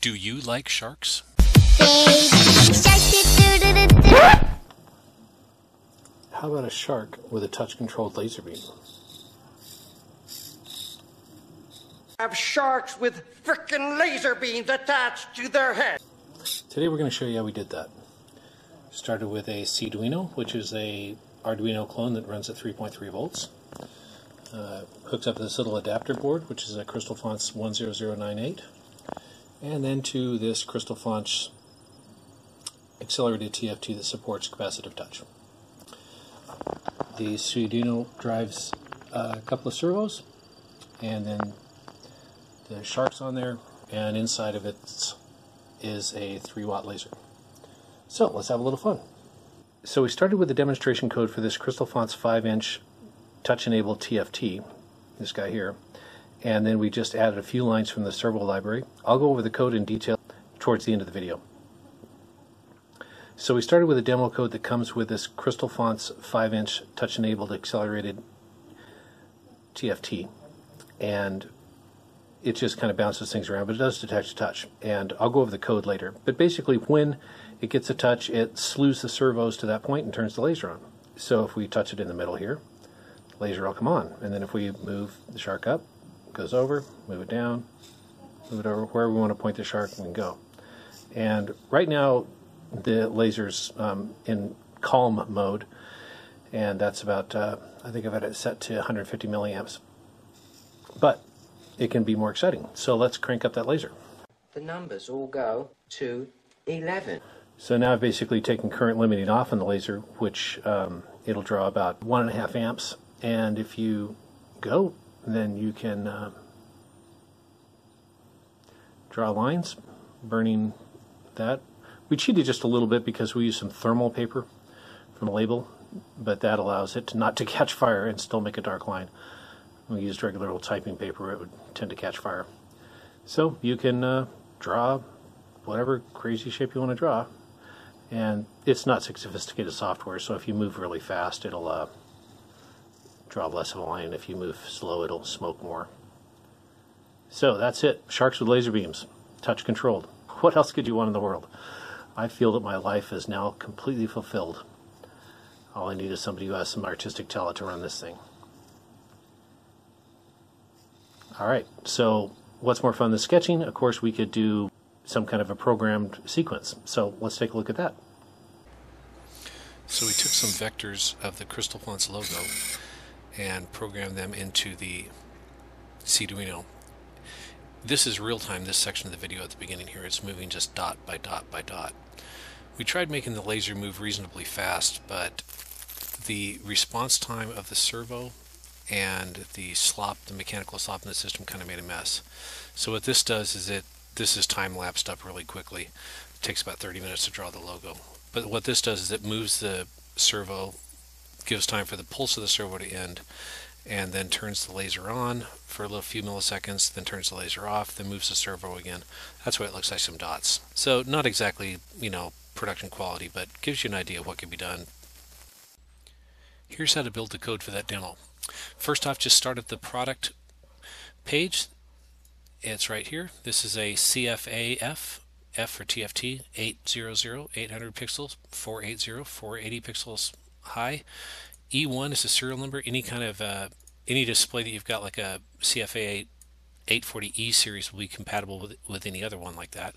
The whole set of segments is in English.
Do you like sharks? How about a shark with a touch-controlled laser beam? Have sharks with frickin' laser beams attached to their head. Today we're going to show you how we did that. Started with a Seeeduino, which is a Arduino clone that runs at 3.3 volts. Hooks up to this little adapter board, which is a Crystalfontz 10098, and then to this Crystalfontz accelerated TFT that supports capacitive touch. The Seeeduino drives a couple of servos, and then the shark's on there, and inside of it is a 3-watt laser. So let's have a little fun. So we started with the demonstration code for this Crystalfontz 5 inch touch-enabled TFT, this guy here, and then we just added a few lines from the servo library. I'll go over the code in detail towards the end of the video. So we started with a demo code that comes with this Crystalfontz 5 inch touch-enabled accelerated TFT, and it just kind of bounces things around, but it does detect a touch, and I'll go over the code later. But basically when it gets a touch, it slews the servos to that point and turns the laser on. So if we touch it in the middle here, laser will come on, and then if we move the shark up, it goes over, move it down, move it over, wherever we want to point the shark, we can go. And right now the laser's in calm mode, and that's about, I think I've had it set to 150 milliamps, but it can be more exciting. So let's crank up that laser. The numbers all go to 11. So now I've basically taken current limiting off on the laser, which it'll draw about 1.5 amps. And if you go, then you can draw lines, burning that. We cheated just a little bit because we used some thermal paper from a label, but that allows it to not to catch fire and still make a dark line. When we used regular old typing paper, it would tend to catch fire. So you can draw whatever crazy shape you want to draw, and it's not sophisticated software, so if you move really fast, it'll draw less of a line. If you move slow, it'll smoke more. So that's it. Sharks with laser beams, touch controlled. What else could you want in the world? I feel that my life is now completely fulfilled. All I need is somebody who has some artistic talent to run this thing. Alright, so what's more fun than sketching? Of course, we could do some kind of a programmed sequence. So let's take a look at that. So we took some vectors of the Crystalfontz logo and programmed them into the Seeeduino. This is real time, this section of the video at the beginning here. It's moving just dot by dot by dot. We tried making the laser move reasonably fast, but the response time of the servo and the slop, the mechanical slop in the system, kind of made a mess. So what this does is this is time-lapsed up really quickly. It takes about 30 minutes to draw the logo. But what this does is it moves the servo, gives time for the pulse of the servo to end, and then turns the laser on for a little few milliseconds, then turns the laser off, then moves the servo again. That's why it looks like some dots. So not exactly, you know, production quality, but gives you an idea of what can be done. Here's how to build the code for that demo. First off, just start at the product page. It's right here. This is a CFAF, F for TFT, 800, 800 pixels, 480, 480 pixels high. E1 is the serial number. Any kind of any display that you've got, like a CFA8 840E series, will be compatible with any other one like that.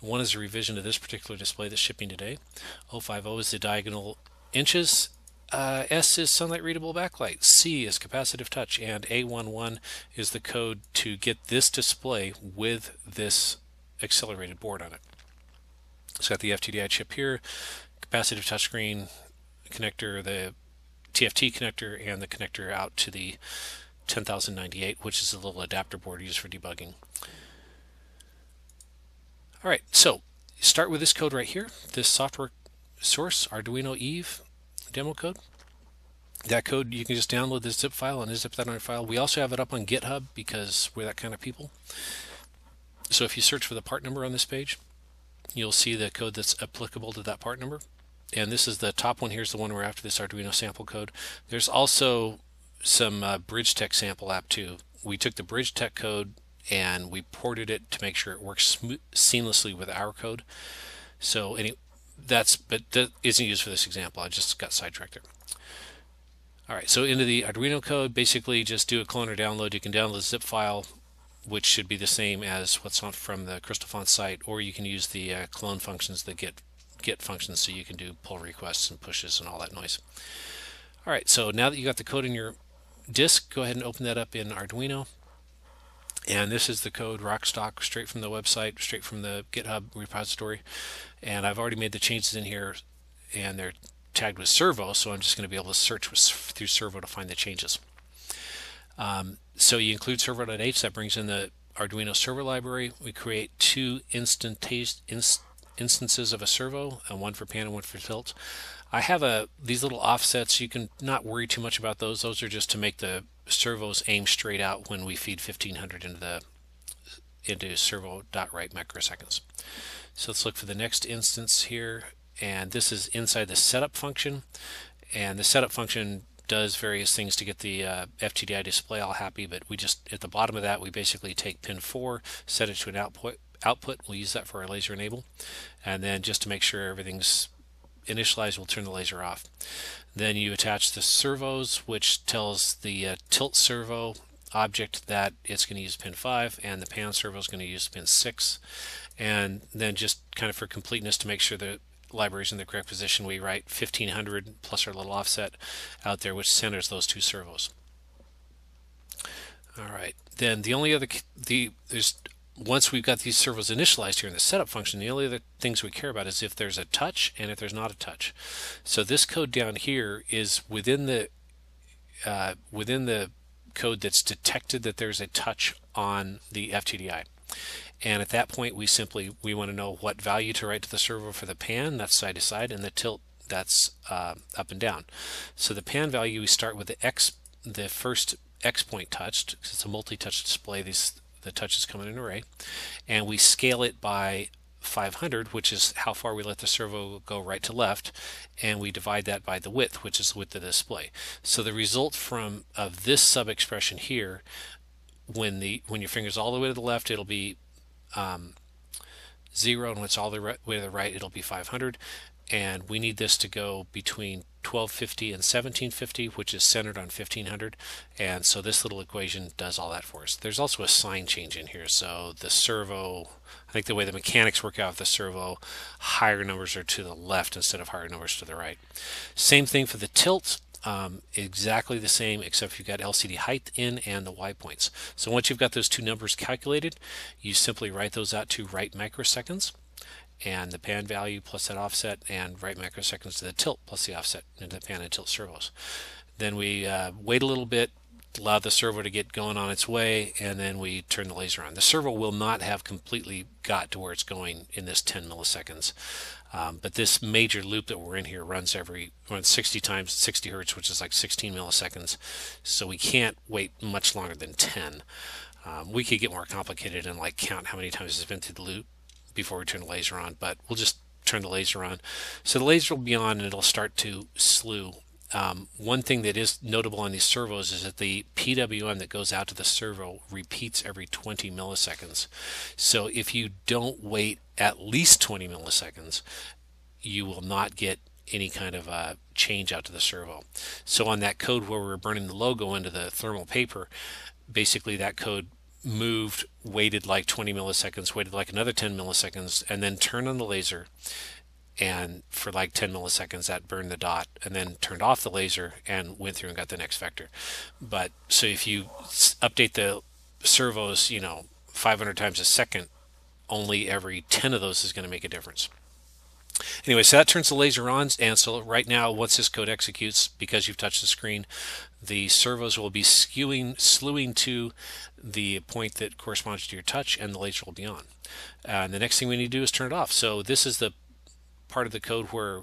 One is a revision of this particular display that's shipping today. 050 is the diagonal inches. S is sunlight readable backlight, C is capacitive touch, and A11 is the code to get this display with this accelerated board on it. It's got the FTDI chip here, capacitive touchscreen connector, the TFT connector, and the connector out to the 10098, which is a little adapter board used for debugging. Alright, so start with this code right here, this software source, Arduino EVE demo code. That code, you can just download this zip file and zip that on your file. We also have it up on GitHub because we're that kind of people. So if you search for the part number on this page, you'll see the code that's applicable to that part number. And this is the top one. Here's the one we're after, this Arduino sample code. There's also some BridgeTek sample app too. We took the BridgeTek code and we ported it to make sure it works seamlessly with our code. So that isn't used for this example. I just got sidetracked there. All right, so into the Arduino code, basically just do a clone or download. You can download a zip file, which should be the same as what's on from the Crystalfontz site, or you can use the clone functions, the get functions, so you can do pull requests and pushes and all that noise. All right, so now that you got the code in your disk, go ahead and open that up in Arduino. And this is the code, rockstock, straight from the website, straight from the GitHub repository. And I've already made the changes in here, and they're tagged with servo, so I'm just going to be able to search through servo to find the changes. So you include servo.h, that brings in the Arduino server library. We create two instances of a servo, and one for pan and one for tilt. I have these little offsets. You can not worry too much about those. Those are just to make the servos aim straight out when we feed 1500 into servo.write microseconds. So let's look for the next instance here, and this is inside the setup function, and the setup function does various things to get the FTDI display all happy, but we just, at the bottom of that, we basically take pin 4, set it to an output. We'll use that for our laser enable, and then just to make sure everything's initialized, we'll turn the laser off. Then you attach the servos, which tells the tilt servo object that it's going to use pin 5, and the pan servo is going to use pin 6. And then just kind of for completeness, to make sure the library's in the correct position, we write 1500 plus our little offset out there, which centers those two servos. All right, then the only other once we've got these servos initialized here in the setup function, the only other things we care about is if there's a touch and if there's not a touch. So this code down here is within the code that's detected that there's a touch on the FTDI. And at that point, we want to know what value to write to the servo for the pan, that's side to side, and the tilt, that's up and down. So the pan value, we start with the first X point touched, because it's a multi-touch display. The touches come in an array, and we scale it by 500, which is how far we let the servo go right to left, and we divide that by the width, which is the width of the display. So the result of this sub expression here, when your finger's all the way to the left, it'll be 0, and when it's all the way to the right, it'll be 500. And we need this to go between 1250 and 1750, which is centered on 1500. And so this little equation does all that for us. There's also a sign change in here. So the servo, I think the way the mechanics work out with the servo, higher numbers are to the left instead of higher numbers to the right. Same thing for the tilt. Exactly the same, except you've got LCD height in and the Y points. So once you've got those two numbers calculated, you simply write those out to write microseconds, and the pan value plus that offset, and write microseconds to the tilt plus the offset into the pan and tilt servos. Then we wait a little bit, allow the servo to get going on its way, and then we turn the laser on. The servo will not have completely got to where it's going in this 10 milliseconds, but this major loop that we're in here runs 60 times 60 hertz, which is like 16 milliseconds, so we can't wait much longer than 10. We could get more complicated and like count how many times it's been through the loop before we turn the laser on, but we'll just turn the laser on. So the laser will be on, and it'll start to slew. One thing that is notable on these servos is that the PWM that goes out to the servo repeats every 20 milliseconds. So if you don't wait at least 20 milliseconds, you will not get any kind of a change out to the servo. So on that code where we were burning the logo into the thermal paper, basically that code moved, waited like 20 milliseconds, waited like another 10 milliseconds, and then turned on the laser, and for like 10 milliseconds that burned the dot, and then turned off the laser and went through and got the next vector. But so if you update the servos, 500 times a second, only every 10 of those is going to make a difference. Anyway, so that turns the laser on, and so right now, once this code executes, because you've touched the screen, the servos will be slewing to the point that corresponds to your touch, and the laser will be on. And the next thing we need to do is turn it off. So this is the part of the code where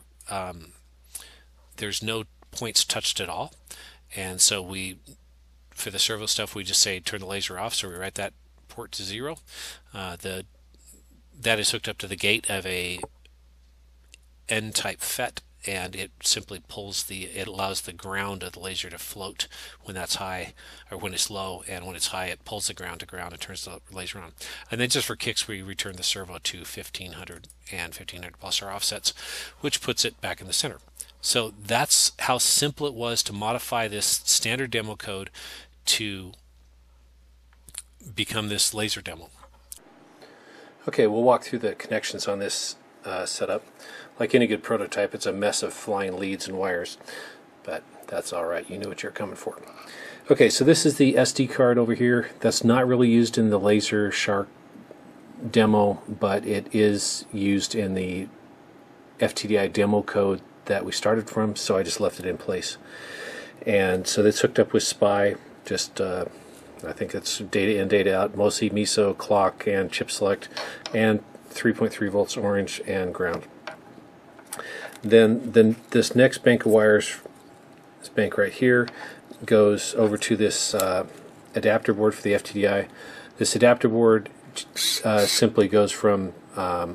there's no points touched at all, and so for the servo stuff, we just say turn the laser off. So we write that port to 0. That is hooked up to the gate of a N-type FET, and it simply pulls it allows the ground of the laser to float when that's high or when it's low, and when it's high it pulls the ground to ground and turns the laser on. And then just for kicks we return the servo to 1500 and 1500 plus our offsets, which puts it back in the center. So that's how simple it was to modify this standard demo code to become this laser demo. Okay, we'll walk through the connections on this setup. Like any good prototype, it's a mess of flying leads and wires, but that's alright, you know what you're coming for. Okay, so this is the SD card over here. That's not really used in the Laser Shark demo, but it is used in the FTDI demo code that we started from, so I just left it in place. And so it's hooked up with SPI, just I think it's data in, data out, MOSI, MISO, clock, and chip select, and 3.3 volts orange and ground. Then this next bank of wires, this bank right here, goes over to this adapter board for the FTDI. This adapter board simply goes from the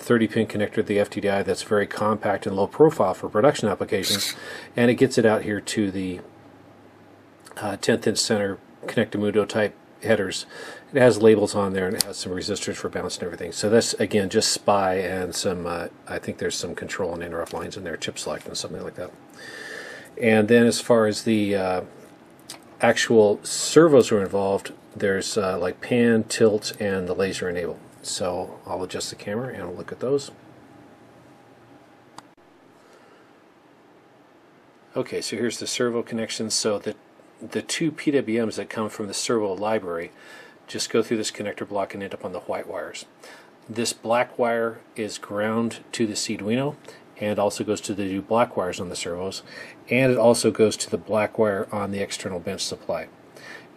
30-pin connector to the FTDI that's very compact and low profile for production applications, and it gets it out here to the 10th inch center Connectamundo type headers. It has labels on there and it has some resistors for bounce and everything. So that's again just SPI and some I think there's some control and interrupt lines in there, chip select and something like that. And then as far as the actual servos are involved, there's like pan, tilt, and the laser enable. So I'll adjust the camera and we'll look at those. Okay, so here's the servo connections. So the two PWMs that come from the servo library just go through this connector block and end up on the white wires. This black wire is ground to the Seeeduino, and also goes to the two black wires on the servos, and it also goes to the black wire on the external bench supply.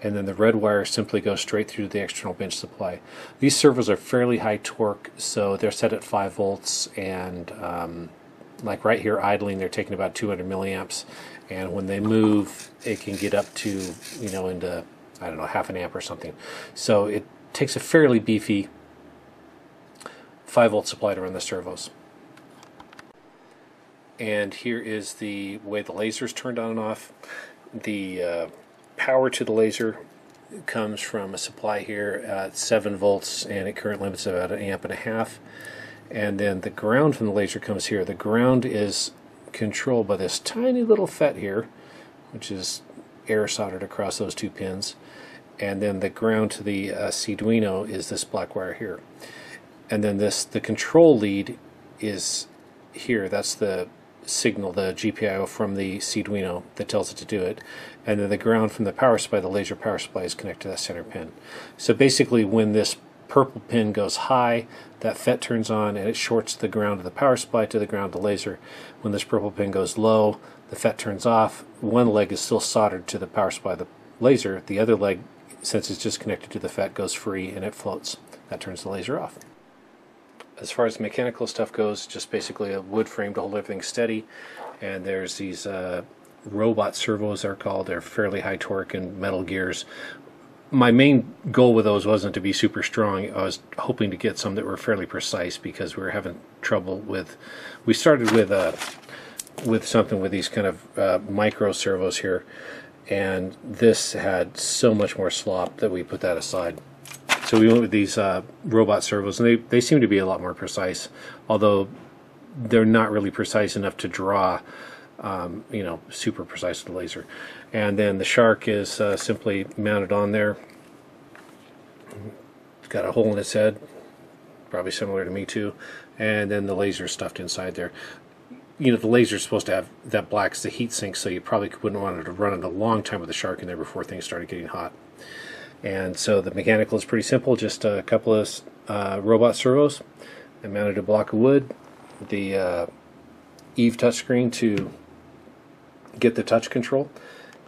And then the red wire simply goes straight through the external bench supply. These servos are fairly high torque, so they're set at 5 volts, and like right here idling they're taking about 200 milliamps, and when they move it can get up to, you know, into, I don't know, half an amp or something. So it takes a fairly beefy 5 volt supply to run the servos. And here is the way the laser is turned on and off. The power to the laser comes from a supply here at 7 volts and it current limits about 1.5 amps. And then the ground from the laser comes here. The ground is controlled by this tiny little FET here, which is air soldered across those two pins. And then the ground to the Seeeduino is this black wire here. And then the control lead is here. That's the signal, the GPIO from the Seeeduino that tells it to do it. And then the ground from the power supply, the laser power supply, is connected to that center pin. So basically when this purple pin goes high, that FET turns on and it shorts the ground of the power supply to the ground of the laser. When this purple pin goes low, the FET turns off. One leg is still soldered to the power supply of the laser. The other leg, since it's just connected to the FET, goes free and it floats. That turns the laser off. As far as the mechanical stuff goes, just basically a wood frame to hold everything steady, and there's these robot servos, they're called. They're fairly high torque and metal gears. My main goal with those wasn't to be super strong. I was hoping to get some that were fairly precise because we were having trouble with, we started with something with these kind of micro servos here, and this had so much more slop that we put that aside. So we went with these robot servos, and they seem to be a lot more precise, although they're not really precise enough to draw, you know, super precise with the laser. And then the Shark is simply mounted on there. It's got a hole in its head, probably similar to me too, and then the laser is stuffed inside there. You know, the laser is supposed to have, that black's the heat sink, so you probably wouldn't want it to run it a long time with the Shark in there before things started getting hot. And so the mechanical is pretty simple, just a couple of robot servos. I mounted a block of wood, the EVE touchscreen to get the touch control,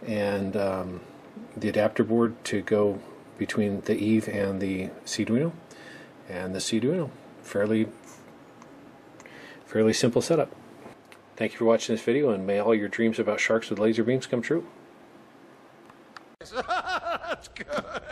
and the adapter board to go between the EVE and the Seeeduino. And the Seeeduino, fairly simple setup. Thank you for watching this video, and may all your dreams about sharks with laser beams come true. That's good.